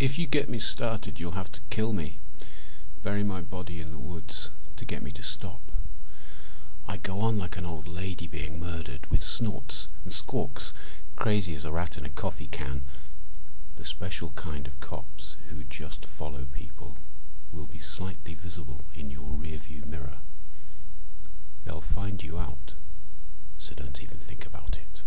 If you get me started, you'll have to kill me, bury my body in the woods to get me to stop. I go on like an old lady being murdered, with snorts and squawks, crazy as a rat in a coffee can. The special kind of cops who just follow people will be slightly visible in your rearview mirror. They'll find you out, so don't even think about it.